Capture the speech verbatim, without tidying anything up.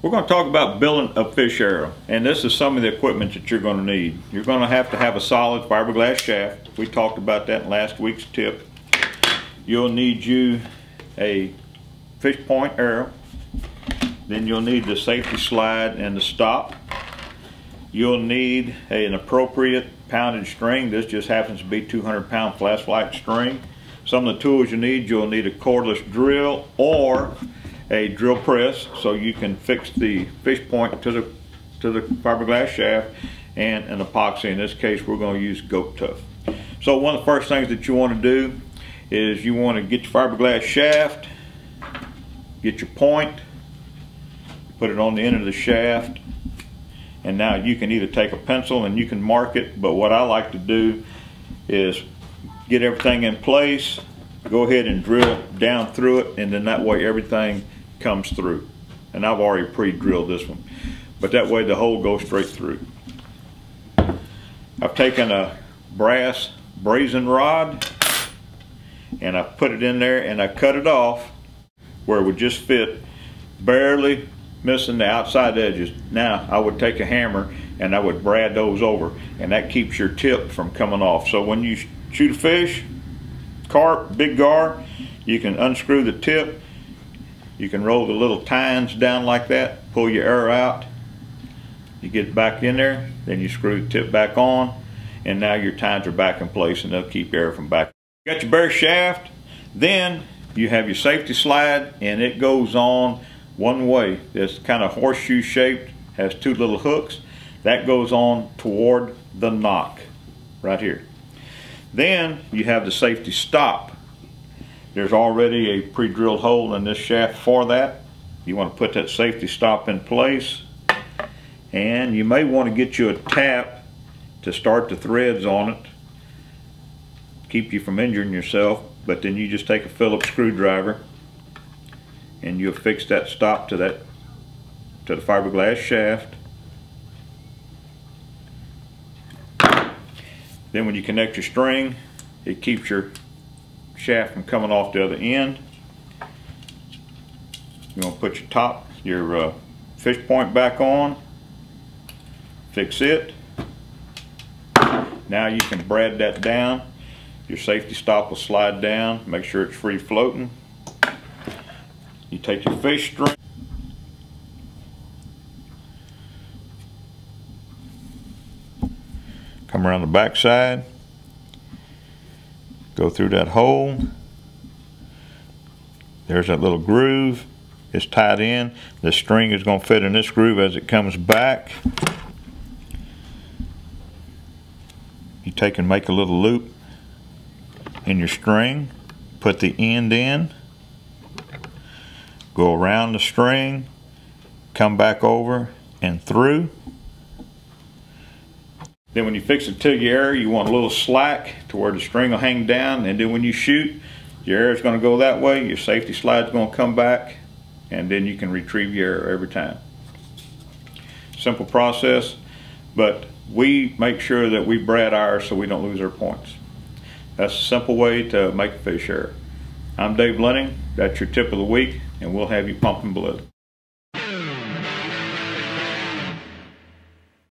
We're going to talk about building a fish arrow, and this is some of the equipment that you're going to need. You're going to have to have a solid fiberglass shaft. We talked about that in last week's tip. You'll need you a fish point arrow. Then you'll need the safety slide and the stop. You'll need a, an appropriate poundage string. This just happens to be two hundred pound flashlight string. Some of the tools you need, you'll need a cordless drill or a drill press so you can fix the fish point to the to the fiberglass shaft, and an epoxy. In this case, we're going to use Goop Tough. So one of the first things that you want to do is you want to get your fiberglass shaft, get your point, put it on the end of the shaft, and now you can either take a pencil and you can mark it, but what I like to do is get everything in place, go ahead and drill down through it, and then that way everything comes through. And I've already pre-drilled this one, but that way the hole goes straight through. I've taken a brass brazen rod and I put it in there and I cut it off where it would just fit, barely missing the outside edges. Now I would take a hammer and I would brad those over, and that keeps your tip from coming off. So when you shoot a fish, carp, big gar, you can unscrew the tip, you can roll the little tines down like that, pull your arrow out, you get back in there, then you screw the tip back on, and now your tines are back in place and they'll keep your arrow from back. You got your bare shaft, then you have your safety slide, and it goes on one way. It's kind of horseshoe shaped, has two little hooks. That goes on toward the nock right here. Then you have the safety stop. There's already a pre-drilled hole in this shaft for that. You want to put that safety stop in place, and you may want to get you a tap to start the threads on it, keep you from injuring yourself, but then you just take a Phillips screwdriver and you'll fix that stop to that to the fiberglass shaft. Then when you connect your string, it keeps your shaft from coming off the other end. You're going to put your top, your uh, fish point back on, fix it. Now you can brad that down. Your safety stop will slide down, make sure it's free floating. You take your fish string, come around the back side, go through that hole. There's that little groove. It's tied in. The string is going to fit in this groove as it comes back. You take and make a little loop in your string, put the end in, go around the string, come back over and through. Then when you fix it to your arrow, you want a little slack to where the string will hang down, and then when you shoot, your arrow is going to go that way, your safety slide is going to come back, and then you can retrieve your arrow every time. Simple process, but we make sure that we brad ours so we don't lose our points. That's a simple way to make a fish arrow. I'm Dave Lenning. That's your tip of the week, and we'll have you pumping blood.